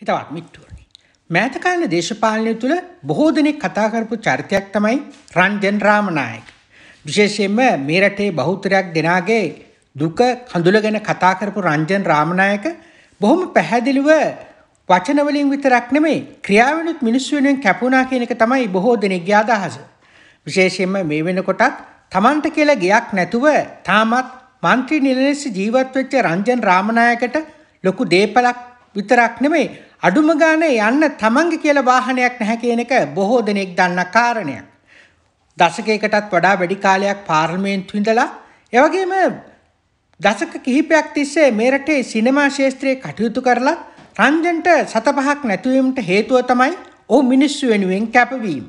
හිතවත් මිත්තුනි මෑතකාලන දේශපාලනය තුළ බොහෝ දෙනෙක් කතා කරපු චරිතයක් තමයි රංජන් රාමනායක. විශේෂයෙන්ම මේ රටේ බහුතරයක් දෙනාගේ දුක කඳුල ගැන කතා කරපු රංජන් රාමනායක බොහොම පැහැදිලිව වචන වලින් විතරක් නෙමෙයි ක්‍රියාවෙනුත් මිනිස්සු වෙනුවෙන් කැපුණා කියන එක තමයි බොහෝ දෙනෙක්ගේ අදහස. විශේෂයෙන්ම මේ වෙනකොටත් Tamanta කියලා ගයක් නැතුව තාමත් මන්ත්‍රී නිලයේ ජීවත් වෙච්ච රංජන් රාමනායකට ලොකු දේපලක් විතරක් නෙමෙයි අඩුම ගානේ යන්න තමන්ගේ කියලා වාහනයක් නැහැ කියන එක බොහෝ දෙනෙක් දන්න කාරණයක්. දශකයකටත් වඩා වැඩි කාලයක් පාර්ලිමේන්තු ඉඳලා ඒ වගේම දශක කිහිපයක් තිස්සේ මේ රටේ සිනමා ශාස්ත්‍රයේ කටයුතු කරලා රංජන්ට සතපහක් නැති වීමට හේතුව තමයි ඔහු මිනිස්සු වෙනුවෙන් කැපවීම.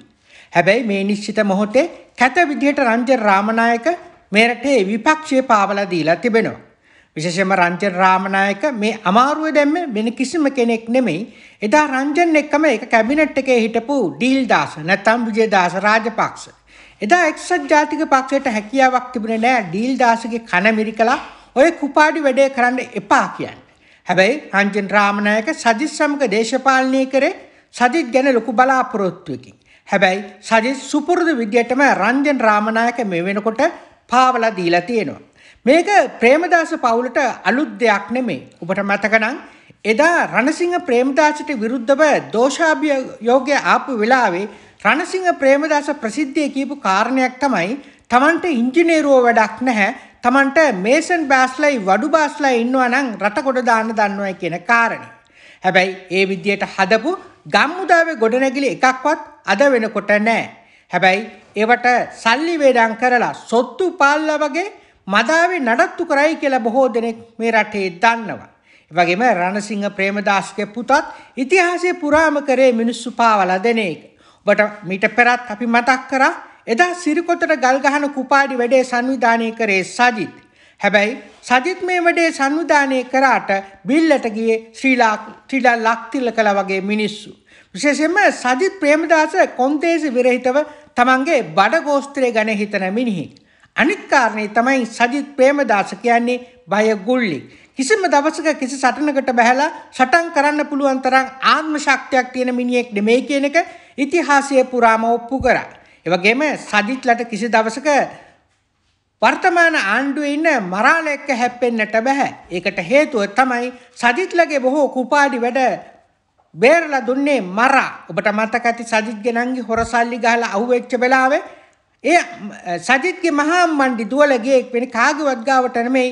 හැබැයි මේ නිශ්චිත මොහොතේ කැත විදියට රංජන් රාමනායක මේ රටේ විපක්ෂයේ පාවලා දීලා තිබෙනවා. විශේෂයෙන්ම රංජන් රාමනායක මේ අමාරුවේ දැම්මේ වෙන කිසිම කෙනෙක් නෙමෙයි. එදා රංජන් එක්කම ඒක කැබිනට් එකේ හිටපු ඩීල්දාස නැත්නම් විජේදාස රාජපක්ෂ. එදා එක්සත් ජාතික පක්ෂයට හැකියාවක් තිබුණේ නෑ ඩීල්දාසගේ කන මිරිකලා ඔය කුපාඩි වැඩේ කරන්න එපා කියන්නේ. හැබැයි රංජන් රාමනායක සජිත් සමග දේශපාලනය කරේ සජිත් ගැන ලොකු බලාපොරොත්තුවකින්. හැබැයි සජිත් සුපුරුදු විදියටම රංජන් රාමනායක මේ වෙනකොට පාවලා දීලා තියෙනවා. මේක ප්‍රේමදාස පවුලට අලුත් දෙයක් නෙමෙයි. ඔබට මතක නම් එදා රණසිංහ ප්රේමදාසට විරුද්ධව දෝෂාභියෝගය ආපු වෙලාවේ රණසිංහ ප්රේමදාස ප්‍රසිද්ධියේ කියපු කාරණයක් තමයි Tamante ඉංජිනේරුවෝ වැඩක් නැහැ. Tamante මේසන් බෑස්ලයි වඩු බෑස්ලයි ඉන්නවා නම් රට කොට දාන්න දන්නවයි කියන කාරණේ. හැබැයි ඒ විදියට හදපු ගම්මුදාවේ ගොඩනැගිලි එකක්වත් අද වෙනකොට නැහැ. හැබැයි ඒවට සල්ලි වේදම් කරලා සොත්තු පාල්ලා වගේ මදාවේ නඩත්තු කරයි කියලා බොහෝ දෙනෙක් මේ රටේ දන්නවා. ඒ වගේම රණසිංහ ප්රේමදාසගේ පුතත් ඉතිහාසයේ පුරාම කරේ මිනිස්සු පාවලා දෙන එක. ඔබට මීට පෙරත් අපි මතක් කරා එදා සිරිකොතට ගල් ගහන කුපාඩි වැඩේ සංවිධානය කරේ සජිත්. හැබැයි සජිත් මේ වැඩේ සංවිධානය කරාට බිල්ලට ගියේ ශ්‍රීලා ලක්තිලකලා වගේ මිනිස්සු. විශේෂයෙන්ම සජිත් ප්රේමදාස කොන්දේසි විරහිතව තමන්ගේ බඩ ගෝස්ත්‍රය ගැන හිතන මිනිහෙක්. අනිත් කාරණේ තමයි සජිත් ප්‍රේමදාස කියන්නේ බය ගුල්ලි. කිසිම දවසක කිසි සටනකට බැහැලා සටන් කරන්න පුළුවන් තරම් ආත්ම ශක්තියක් තියෙන මිනිහෙක් නෙමෙයි කියන එක ඉතිහාසයේ පුරාම ඔප්පු කරා. ඒ වගේම සජිත්ලට කිසි දවසක වර්තමාන ආණ්ඩුවේ ඉන්න මරාලෙක්ක හැප්පෙන්නට බෑ. ඒකට හේතුව තමයි සජිත්ලගේ බොහෝ කුපාඩි වැඩ බේරලා දුන්නේ මරා. ඔබට මතක ඇති සජිත් ගෙනන්ගේ හොරසල්ලි ගහලා අහුවෙච්ච වෙලාවේ ඒ සජිත්ගේ මහා මණ්ඩි දුවලගේ වෙන කාගේවත් ගාවට නෙමෙයි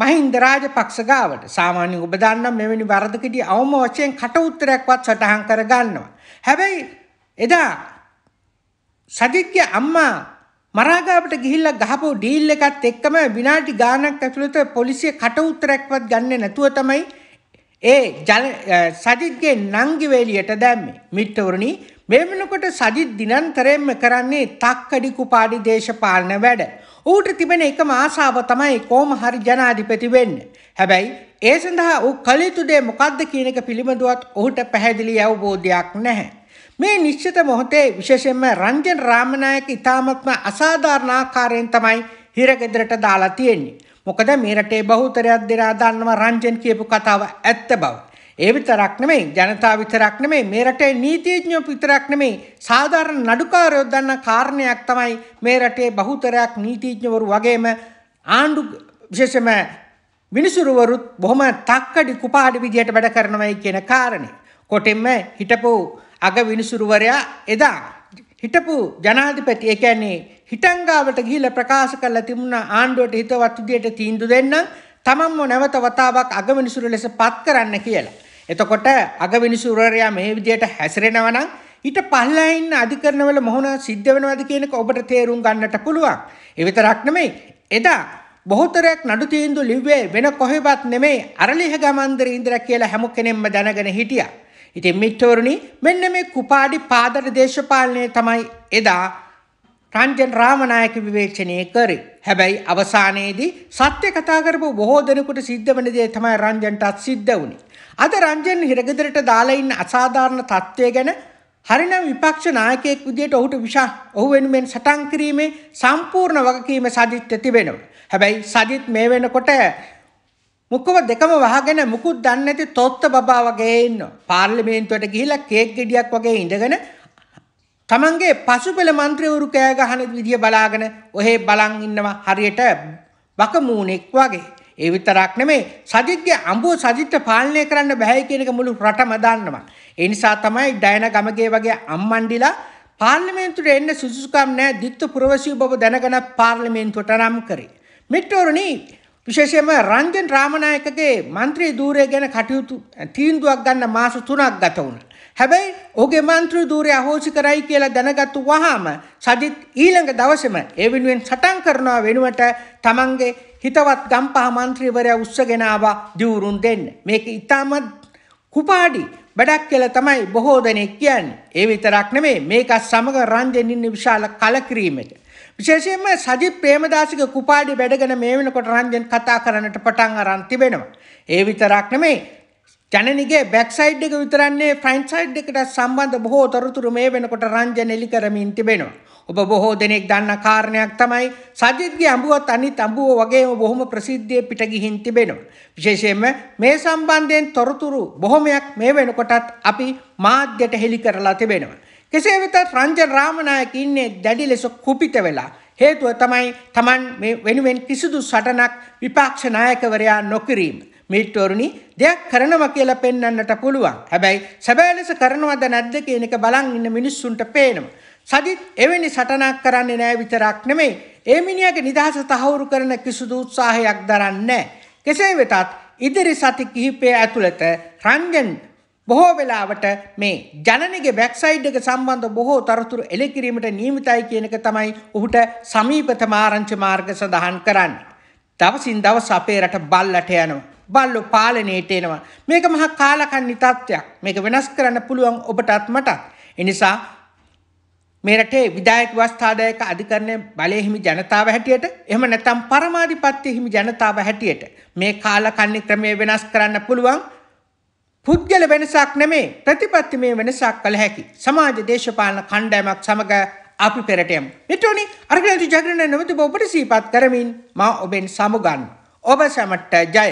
මහින්ද රාජපක්ෂ ගාවට. සාමාන්‍යයෙන් ඔබ දන්නා මෙවැනි වරදකදී අවම වශයෙන් කට උත්තරයක්වත් සටහන් කර ගන්නවා. හැබැයි එදා සජිත්ගේ අම්මා මරාගාවට ගිහිල්ලා ගහපු ඩීල් එකත් එක්කම විනාඩි ගාණක් ඇතුළත පොලිසිය කට උත්තරයක්වත් ගන්නේ නැතුව තමයි ඒ සජිත්ගේ නංගි වේලියට දැම්මේ. මිත්‍රවරුනි මේ වෙනකොට සජිත් දිනන්තරයෙන්ම කරන්නේ තක්කඩි කුපාඩි දේශපාලන වැඩ. ඌට තිබෙන එකම ආශාව තමයි කොහොම හරි ජනාධිපති වෙන්න. හැබැයි ඒ සඳහා ඌ කළ යුතු දේ මොකක්ද කියන එක පිළිබඳවත් ඌට පැහැදිලි අවබෝධයක් නැහැ. මේ නිශ්චිත මොහොතේ විශේෂයෙන්ම රංජන් රාමනායක ඉතාමත්ම අසාධාරණ ආකාරයෙන් තමයි හිරගෙදරට දාලා තියෙන්නේ. මොකද මේ රටේ බහුතරයක් දෙනා දන්නවා රංජන් කියපු කතාව ඇත්ත බව. ඒ විතරක් නෙමෙයි ජනතාව විතරක් නෙමෙයි මේ රටේ නීතිඥයෝ විතරක් නෙමෙයි සාමාන්‍ය නඩුකාරයෝ දන්න කාරණයක් තමයි මේ රටේ බහුතරයක් නීතිඥවරු වගේම ආණ්ඩු විශේෂම මිනිසුරුවරුත් බොහොම තක්කඩි කුපාඩි විදියට වැඩ කරනවායි කියන කාරණේ. කොටින්ම හිටපු අග විනිසුරුවරයා එදා හිටපු ජනාධිපති ඒ කියන්නේ හිටංගාවට ගිහිල්ලා ප්‍රකාශ කළා තිබුණා ආණ්ඩුවට හිතවත් විදියට තීන්දුව දෙන්න තමන්ම නැවත වතාවක් අග විනිසුරු ලෙස පත් කරන්න කියලා. එතකොට අගවිනිසුරරයා මේ විදියට හැසිරෙනවා නම් ඊට පහළා ඉන්න අධිකරණවල මොහොන සිද්ධ වෙනවද කියන එක ඔබට තේරුම් ගන්නට පුළුවන්. ඒ විතරක් නෙමෙයි එදා බොහෝතරයක් නඩු තීන්දුව ලිව්වේ වෙන කොහෙවත් නෙමෙයි අරලිහ ගමන්දරේ ඉඳලා කියලා හැම කෙනෙක්ම දැනගෙන හිටියා. ඉතින් මිත්‍රවරුනි මෙන්න මේ කුපාඩි පාදර දේශපාලනය තමයි එදා රංජන් රාමනායක විවේචනය කරේ. හැබැයි අවසානයේදී සත්‍ය කතා කරපු බොහෝ දෙනෙකුට සිද්ධ වෙන දේ තමයි රංජන්ටත් සිද්ධ වුනේ. අද රංජන් හිරගෙදරට දාලා ඉන්න අසාධාරණ තත්ත්වය ගැන හරිනම් විපක්ෂ නායකයෙක් විදියට ඔහු වෙනුවෙන් සටන් කිරීමේ සම්පූර්ණ වගකීම සජිත්ට තිබෙනවා. හැබැයි සජිත් මේ වෙනකොට මුකව දෙකම වහගෙන මුකුත් දන්නේ නැති තොත්ත බබා වගේ ඉන්නවා. පාර්ලිමේන්තුවට ගිහිලා කේක් ගෙඩියක් වගේ ඉඳගෙන තමන්ගේ පසුපෙළ മന്ത്രിවරු කෑ ගහන විදිය බලාගෙන ඔහෙ බලන් ඉන්නවා හරියට බකමූණෙක් වගේ. ඒ විතරක් නෙමෙයි සජිත්ගේ අඹුව සජිත්ට පාලනය කරන්න බෑ කියන එක මුළු රටම දන්නවා. ඒ නිසා තමයි ඩයනා ගමගේ වගේ අම්මන්ඩිලා පාර්ලිමේන්තුවට එන්න සුසුසුකම් නැහැ දිත්තු පුරවැසියෝ බව දැනගෙන පාර්ලිමේන්තුවට නම් කරේ. මෙට්ටෝරුණි විශේෂයෙන්ම රංජන් රාමනායකගේ മന്ത്രി ධූරය ගැන කටයුතු තීන්දුවක් ගන්න මාස 3ක් ගත වුණා. හැබැයි ඔහුගේ മന്ത്രി ධූරය අහෝසි කරයි කියලා දැනගත්තු වහාම සජිත් ඊළඟ දවසේම ඒ වෙනුවෙන් සටන් කරනවා වෙනුවට තමන්ගේ හිතවත් ගම්පහ മന്ത്രിවරයා උස්සගෙන ආවා ධූරුන් දෙන්න. මේක ඉතාමත් කුපාඩි වැඩක් කියලා තමයි බොහෝ දෙනෙක් කියන්නේ. ඒ විතරක් නෙමෙයි මේක සමග රංජන් ඉන්න විශාල කලකිරීමකට. විශේෂයෙන්ම සජිත් ප්‍රේමදාසගේ කුපාඩි වැඩගෙන මේ වෙනකොට රංජන් කතා කරන්නට පටන් අරන් තිබෙනවා. ඒ විතරක් නෙමෙයි ජනනිගේ බෑක් සයිඩ් එක විතරන්නේ ෆ්‍රන්ට් සයිඩ් එකට සම්බන්ධ බොහෝ තොරතුරු මේ වෙනකොට රංජන් එලි කරමින් තිබෙනවා. ඔබ බොහෝ දෙනෙක් දන්න කාරණයක් තමයි සජිත්ගේ අඹුවත් අනිත් අඹුව වගේම බොහොම ප්‍රසිද්ධියේ පිට ගිහින් තිබෙනවා. විශේෂයෙන්ම මේ සම්බන්ධයෙන් තොරතුරු බොහොමයක් මේ වෙනකොටත් අපි මාධ්‍යට හෙළි කරලා තිබෙනවා. කෙසේ වෙතත් රංජන් රාමනායක ඉන්නේ දැඩි ලෙස කුපිත වෙලා. හේතුව තමයි Taman මේ වෙනුවෙන් කිසිදු සටනක් විපක්ෂ නායකවරයා නොකිරීම. මිත්‍රෝරුනි දෙයක් කරනවා කියලා පෙන්වන්නට පුළුවන්. හැබැයි සැබෑ ලෙස කරනවද නැද්ද කියන එක බලන් ඉන්න මිනිස්සුන්ට පේනවා. සජිත් එවැනි සටනක් කරන්නේ නැහැ විතරක් නෙමෙයි. ඒ මිනිහාගේ නිදහස තහවුරු කරන කිසිදු උත්සාහයක් දරන්නේ නැහැ. කෙසේ වෙතත් ඉදිරි සති කිහිපය ඇතුළත රංජන් බොහෝ වෙලාවට මේ ජනනිගේ බෑක් සයිඩ් එක සම්බන්ධ බොහෝ තොරතුරු එළි කිරීමට නියමිතයි කියන එක තමයි ඔහුට සමීපතම ආරංචි මාර්ග සඳහන් කරන්නේ. දවසින් දවස අපේ රට බල්ලට යනවා. බල්ලෝ පාලනයට එනවා. මේක මහා කාලකන්ණි තත්ත්වයක්. මේක වෙනස් කරන්න පුළුවන් ඔබටත් මටත්. ඒ නිසා මේ රටේ විධායක ව්‍යවස්ථාදායක අධිකරණයේ බලයේ හිමි ජනතාව හැටියට එහෙම නැත්නම් පරමාධිපත්‍ය හිමි ජනතාව හැටියට මේ කාලකන්ණි ක්‍රමය වෙනස් කරන්න පුළුවන්. පුද්ගල වෙනසක් නෙමේ ප්‍රතිපත්තිමය වෙනසක් කළ හැකි සමාජ දේශපාලන කණ්ඩායමක් සමග අපි පෙරට යමු. මෙතනදී අර්ගනති ජගරණ නැවත ඔබට සීපත් කරමින් මා ඔබෙන් සමුගන්න. ඔබ සමට ජය.